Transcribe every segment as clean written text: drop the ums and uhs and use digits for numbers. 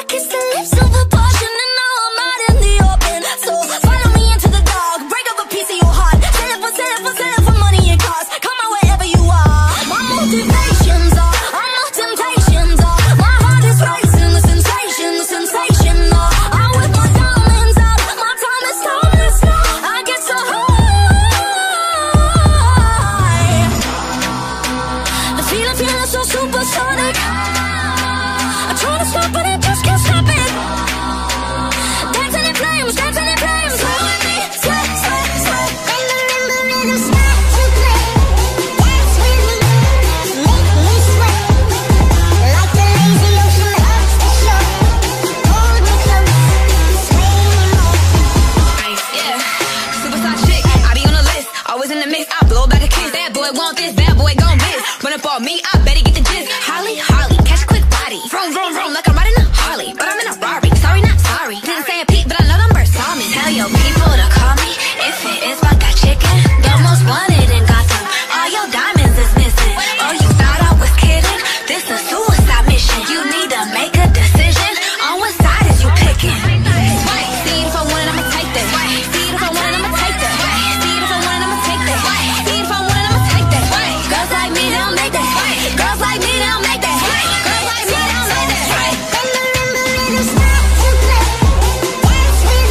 I kiss the lips of a passion, and now I'm out in the open. So follow me into the dark, break up a piece of your heart. Sell it for money and cars. Come on, wherever you are. My motivations are, I'm not temptations are. My heart is racing, the sensation are. I'm with my diamonds out, my time is timeless now. I get so high. The feeling so supersonic. I try to stop, but it just can't stop it. Dancing in flames. Swim with me, swim. Remember, stop to play. Dance with me, make me sweat. Like the lazy ocean hugs the shore. Hold me close, sway me more. Nice, yeah, superstar chick. I be on the list, always in the mix. I blow back a kiss. Bad boy want this, bad boy gon' miss. Run up on me, I bet he get the gist. Holly, catch a quick body. Vroom, vroom, like I'm riding a Harley, but I'm in a Rari. Sorry, not sorry. Didn't say a peep, but I know them birds saw me. Tell your people to call me if it is about that chicken. The most wanted in Gotham. All your diamonds is missing. Oh, you thought I was kidding? This a suicide mission. You need to make a decision. On what side is you picking? See if I want it, I'ma take that. See if I want it, I'ma take that. See if I want it, I'ma take that. See if I want it, I'ma take that. Girls like me don't make that. Girls like me don't make that. Girls like me don't make that. Remember, stop to play. Dance with me, make me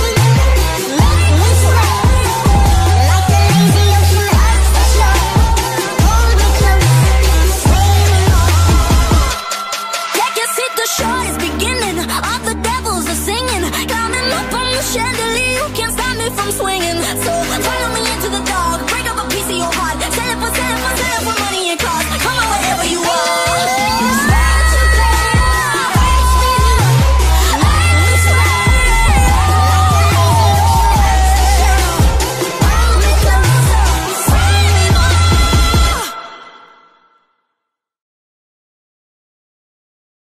sweat. Like the lazy ocean hugs the shore. Hold me close, sway me more. Yeah, just hit the shore, it's beginning. All the devils are singing. Climbing up on the chandelier, you can't stop me from swinging. So